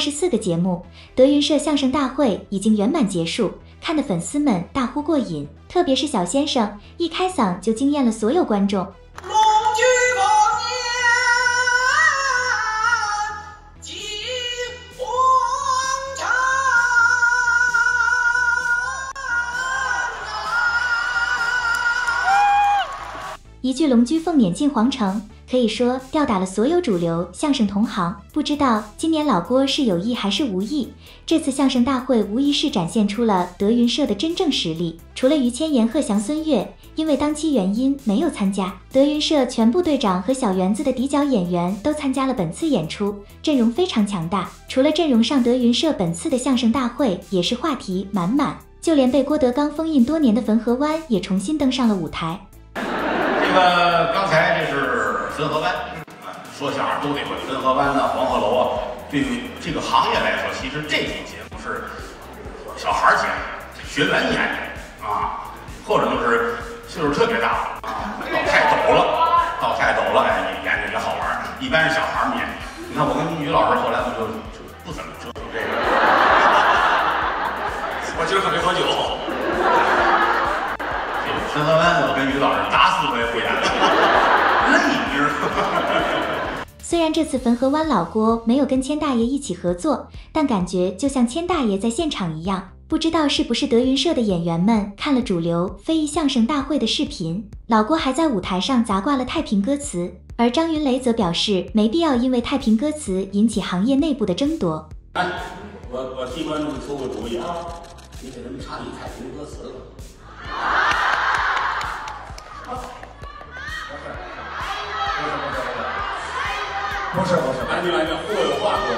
24个节目，德云社相声大会已经圆满结束，看的粉丝们大呼过瘾，特别是小先生一开嗓就惊艳了所有观众。 一句“龙驹凤辇进皇城”，可以说吊打了所有主流相声同行。不知道今年老郭是有意还是无意，这次相声大会无疑是展现出了德云社的真正实力。除了于谦、阎鹤祥、孙越，因为档期原因没有参加，德云社全部队长和小园子的底角演员都参加了本次演出，阵容非常强大。除了阵容上，德云社本次的相声大会也是话题满满，就连被郭德纲封印多年的汾河湾也重新登上了舞台。 刚才这是汾河湾，说相声都得会汾河湾啊、黄鹤楼啊。对于这个行业来说，其实这种节目是小孩演、学员演啊，或者就是岁数特别大啊，到太陡了，哎，演着也好玩。一般是小孩们演。你看我跟于老师后来我就不怎么折腾这个，我今儿可没喝酒。 汾河湾，我跟于老师打死我也不演了，累劲儿。虽然这次汾河湾老郭没有跟谦大爷一起合作，但感觉就像谦大爷在现场一样。不知道是不是德云社的演员们看了主流非遗相声大会的视频，老郭还在舞台上砸挂了太平歌词，而张云雷则表示没必要因为太平歌词引起行业内部的争夺。哎，我替观众出个主意啊，你给他们唱一太平歌词了。 不是，完全忽悠话说。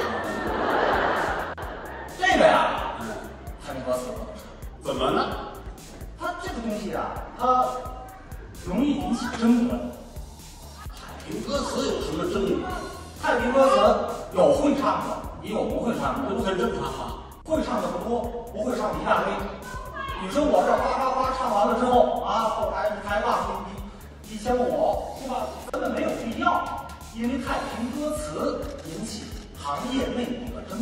这个呀，太平歌词怎么了？它这个东西啊，它容易引起争端。太平歌词有什么争端？太平歌词有会唱的，也有不会唱的，这不很正常吗？会唱的不多，不会唱一大堆。你说我这哗哗哗唱完了之后啊，后台一抬杠1500，是吧？根本没有必要。 因为太平歌词引起行业内部的争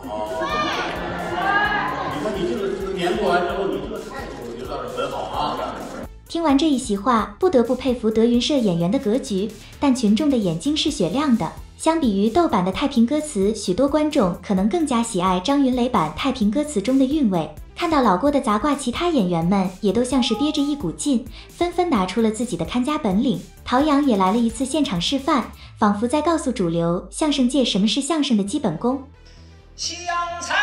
端。哦，你说你这个年过完之后，你这个态度我觉得是很好啊。听完这一席话，不得不佩服德云社演员的格局，但群众的眼睛是雪亮的。相比于豆瓣的太平歌词，许多观众可能更加喜爱张云雷版太平歌词中的韵味。 看到老郭的砸挂，其他演员们也都像是憋着一股劲，纷纷拿出了自己的看家本领。陶阳也来了一次现场示范，仿佛在告诉主流相声界什么是相声的基本功。香菜、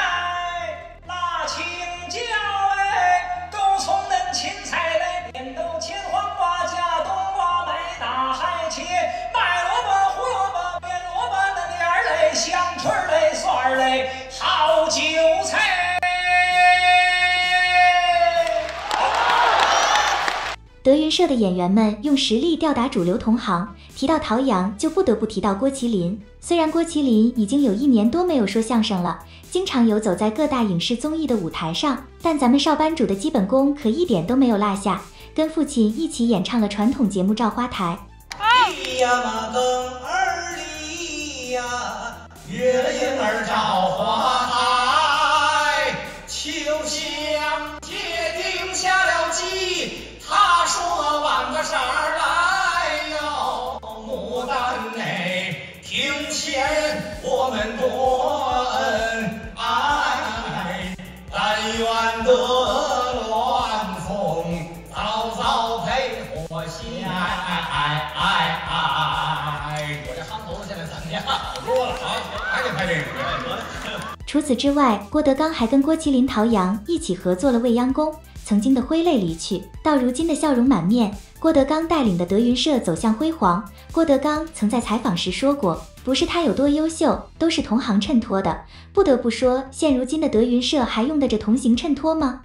辣青椒哎，豆葱嫩芹菜来，扁豆切黄瓜加冬瓜买大海茄，卖萝卜、胡萝卜、扁萝卜嫩芽儿嘞，香椿嘞、蒜儿嘞，好韭菜。 德云社的演员们用实力吊打主流同行。提到陶阳，就不得不提到郭麒麟。虽然郭麒麟已经有1年多没有说相声了，经常游走在各大影视综艺的舞台上，但咱们少班主的基本功可一点都没有落下。跟父亲一起演唱了传统节目《照花台》。一呀嘛更二里呀，月影儿照花台，秋香铁定下了计。 他说晚个色儿来哟，牡丹哎，庭前我们多恩爱，但愿得鸾凤早早配我心。我这夯头现在怎么样？好多了啊，还得拍这个。除此之外，郭德纲还跟郭麒麟、陶阳一起合作了《未央宫》。 曾经的挥泪离去，到如今的笑容满面。郭德纲带领的德云社走向辉煌。郭德纲曾在采访时说过，不是他有多优秀，都是同行衬托的。不得不说，现如今的德云社还用得着同行衬托吗？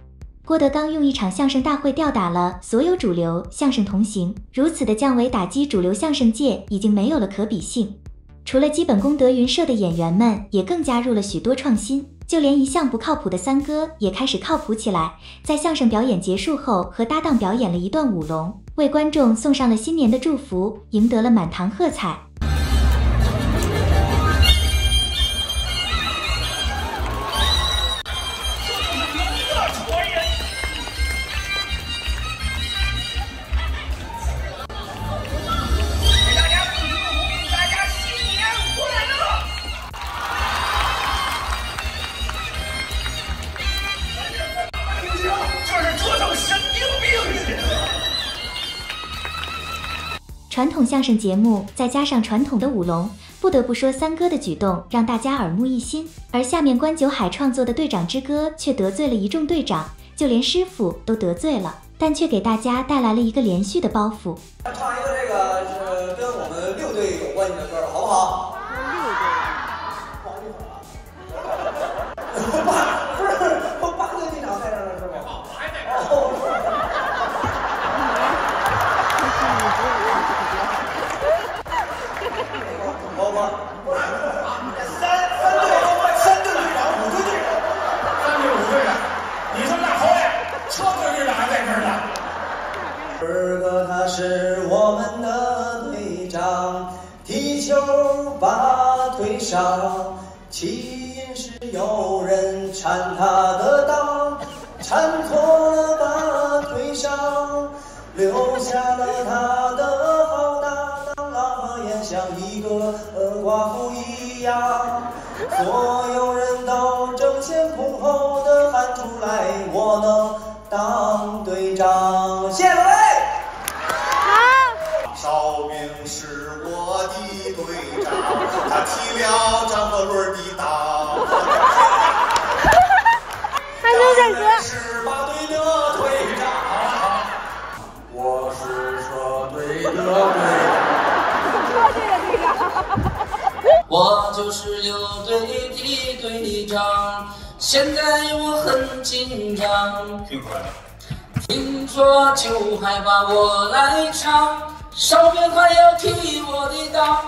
郭德纲用一场相声大会吊打了所有主流相声同行，如此的降维打击，主流相声界已经没有了可比性。除了基本功，德云社的演员们也更加入了许多创新。 就连一向不靠谱的三哥也开始靠谱起来，在相声表演结束后，和搭档表演了一段舞龙，为观众送上了新年的祝福，赢得了满堂喝彩。传统相声节目再加上传统的舞龙，不得不说三哥的举动让大家耳目一新。而下面关九海创作的《队长之歌》却得罪了一众队长，就连师傅都得罪了，但却给大家带来了一个连续的包袱。唱一个这个是跟我们六队有关系的歌，好不好？ 二哥他是我们的队长，踢球把腿伤，起因是有人缠他的裆，缠脱了把腿伤，留下了他的好搭档啊，也像一个寡妇一样，所有人都争先恐后的喊出来，我能当队长。谢谢。 少明是我的队长，他踢了张伯伦的裆。还有点歌。是八队的队长，我是说队的队长。我就是六队的队长，现在我很紧张。听出来了。听说九海把我来唱。 少兵快要踢我的裆，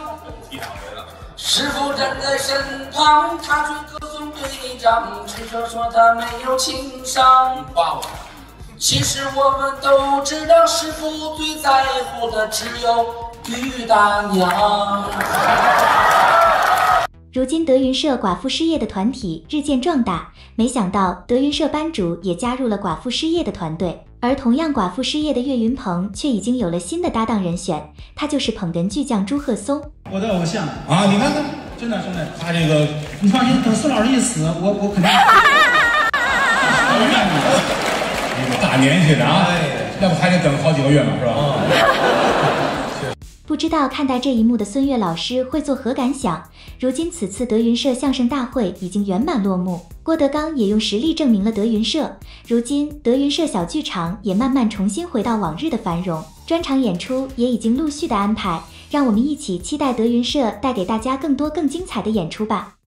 踢哪回了？师傅站在身旁，他却歌颂队长，只说说他没有情商。夸我！其实我们都知道，师傅最在乎的只有于大娘。如今德云社寡妇失业的团体日渐壮大，没想到德云社班主也加入了寡妇失业的团队。 而同样寡妇失业的岳云鹏却已经有了新的搭档人选，他就是捧哏巨匠朱鹤松，我的偶像啊！你看看，真的真的，他这个你放心，等四老师一死，我肯定。大年纪的啊，要不还得等好几个月嘛，是吧？不知道看待这一幕的孙越老师会作何感想？如今此次德云社相声大会已经圆满落幕。 郭德纲也用实力证明了德云社，如今德云社小剧场也慢慢重新回到往日的繁荣，专场演出也已经陆续的安排，让我们一起期待德云社带给大家更多更精彩的演出吧。